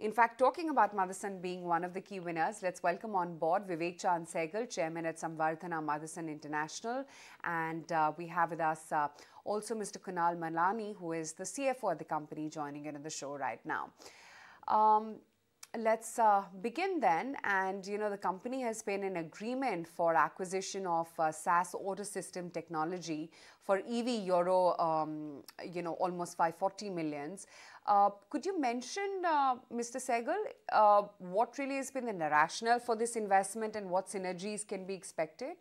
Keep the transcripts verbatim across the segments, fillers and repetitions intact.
In fact, talking about Motherson being one of the key winners, let's welcome on board Vivek Chaand Sehgal, Chairman at Samvardhana Motherson International. And uh, we have with us uh, also Mister Kunal Malani, who is the C F O at the company, joining in on the show right now. Um, Let's uh, begin then, and you know the company has been in agreement for acquisition of uh, S A S Auto System Technology for E V Euro, um, you know, almost five hundred forty millions. Uh, could you mention, uh, Mister Sehgal, uh, what really has been the rationale for this investment and what synergies can be expected?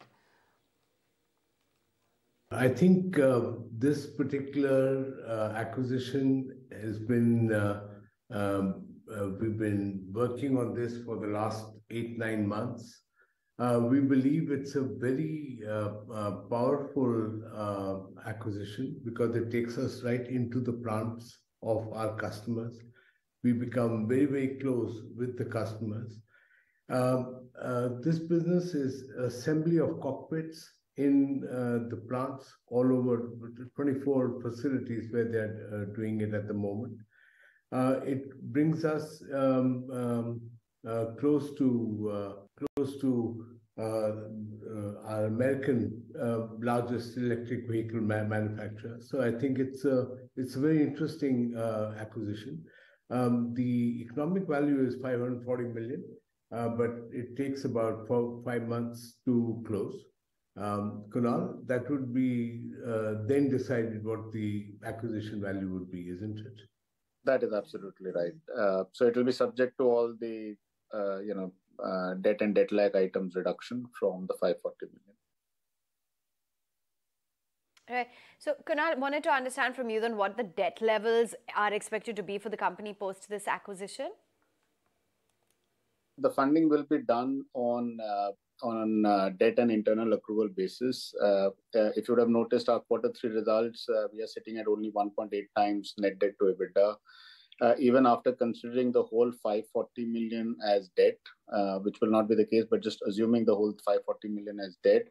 I think uh, this particular uh, acquisition has been. Uh, um, Uh, we've been working on this for the last eight, nine months. Uh, we believe it's a very uh, uh, powerful uh, acquisition because it takes us right into the plants of our customers. We become very, very close with the customers. Uh, uh, this business is assembly of cockpits in uh, the plants all over twenty-four facilities where they're uh, doing it at the moment. Uh, it brings us um, um, uh, close to uh, close to uh, uh, our American uh, largest electric vehicle ma manufacturer. So I think it's a it's a very interesting uh, acquisition. Um, the economic value is five hundred forty million, uh, but it takes about four, five months to close. Um, Kunal, that would be uh, then decided what the acquisition value would be, isn't it? That is absolutely right. Uh, so it will be subject to all the, uh, you know, uh, debt and debt lag items reduction from the five hundred forty million. Right. So Kunal, wanted to understand from you then what the debt levels are expected to be for the company post this acquisition. The funding will be done on uh, on uh, debt and internal accrual basis. Uh, uh, if you would have noticed our quarter three results, uh, we are sitting at only one point eight times net debt to EBITDA. Uh, even after considering the whole five hundred forty million as debt, uh, which will not be the case, but just assuming the whole five hundred forty million as debt,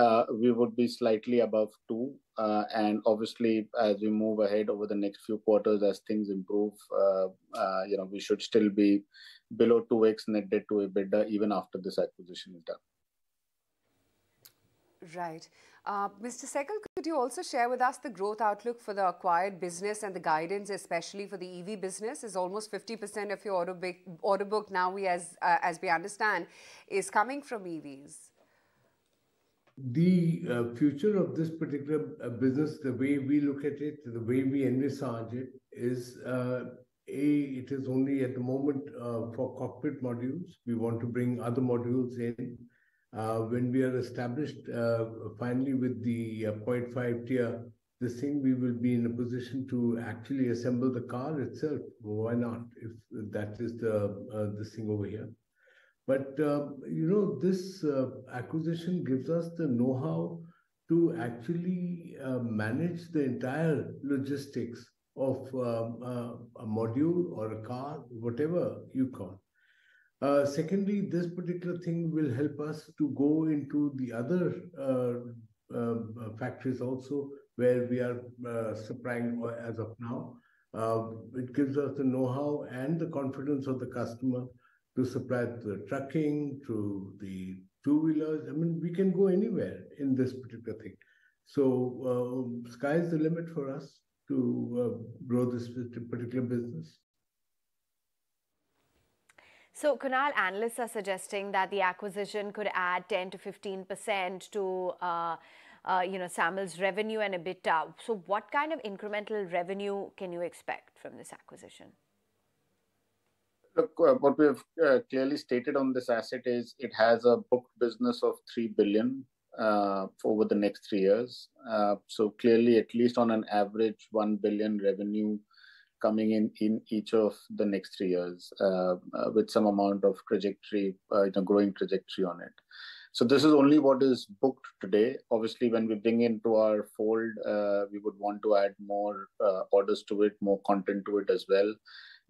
uh, we would be slightly above two. Uh, and obviously, as we move ahead over the next few quarters, as things improve, uh, uh, you know, we should still be below two X net debt to EBITDA even after this acquisition is done. Right. Uh, Mister Sehgal, could you also share with us the growth outlook for the acquired business and the guidance, especially for the E V business? Is almost fifty percent of your order, order book now, we as, uh, as we understand, is coming from E Vs. The uh, future of this particular uh, business, the way we look at it, the way we envisage it is... Uh, A, it is only at the moment uh, for cockpit modules. We want to bring other modules in. Uh, when we are established, uh, finally with the uh, zero point five tier, this thing, we will be in a position to actually assemble the car itself. Why not? If that is the uh, this thing over here. But, uh, you know, this uh, acquisition gives us the know-how to actually uh, manage the entire logistics of um, uh, a module or a car, whatever you call. Uh, secondly, this particular thing will help us to go into the other uh, uh, factories also where we are uh, supplying as of now. Uh, it gives us the know-how and the confidence of the customer to supply to the trucking, to the two-wheelers. I mean, we can go anywhere in this particular thing. So uh, sky's the limit for us to uh, grow this particular business. So, Kunal, analysts are suggesting that the acquisition could add ten to fifteen percent to, uh, uh, you know, Samil's revenue and EBITDA. So, what kind of incremental revenue can you expect from this acquisition? Look, uh, what we've uh, clearly stated on this asset is it has a booked business of three billion dollars. Uh, over the next three years. Uh, so clearly, at least on an average, one billion revenue coming in in each of the next three years uh, uh, with some amount of trajectory, uh, you know, growing trajectory on it. So this is only what is booked today. Obviously, when we bring into our fold, uh, we would want to add more uh, orders to it, more content to it as well.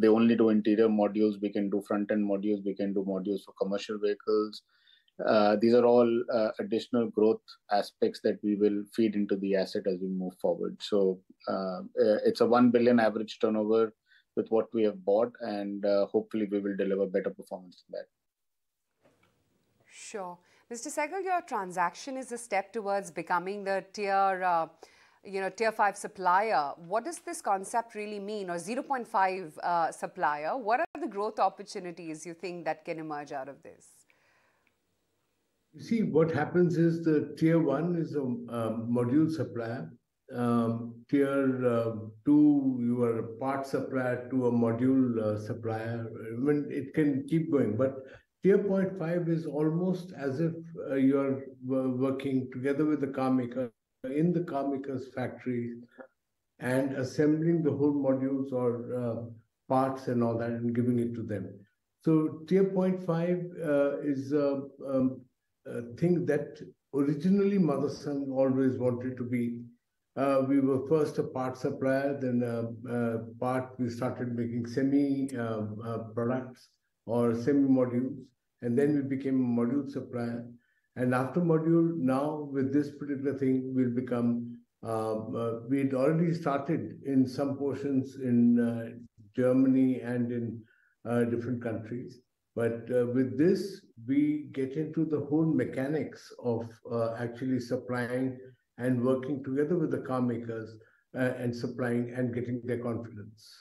They only do interior modules. We can do front-end modules. We can do modules for commercial vehicles. Uh, these are all uh, additional growth aspects that we will feed into the asset as we move forward. So uh, it's a one billion average turnover with what we have bought, and uh, hopefully we will deliver better performance than that. Sure. Mister Sehgal, your transaction is a step towards becoming the tier, uh, you know, tier five supplier. What does this concept really mean, or zero point five uh, supplier? What are the growth opportunities you think that can emerge out of this? You see, what happens is the tier one is a uh, module supplier. Um, tier uh, two, you are a part supplier to a module uh, supplier. I mean, it can keep going, but tier zero point five is almost as if uh, you are uh, working together with the car maker in the car maker's factory and assembling the whole modules or uh, parts and all that and giving it to them. So tier zero point five uh, is a, a thing that originally Motherson always wanted to be. Uh, we were first a part supplier, then a, a part, we started making semi uh, uh, products or semi modules, and then we became a module supplier. And after module, now with this particular thing, we'll become, uh, uh, we'd already started in some portions in uh, Germany and in uh, different countries. But uh, with this, we get into the whole mechanics of uh, actually supplying and working together with the car makers uh, and supplying and getting their confidence.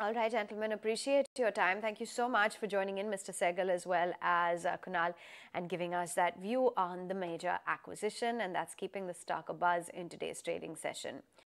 All right, gentlemen, appreciate your time. Thank you so much for joining in, Mister Sehgal, as well as uh, Kunal, and giving us that view on the major acquisition, and that's keeping the stock abuzz in today's trading session.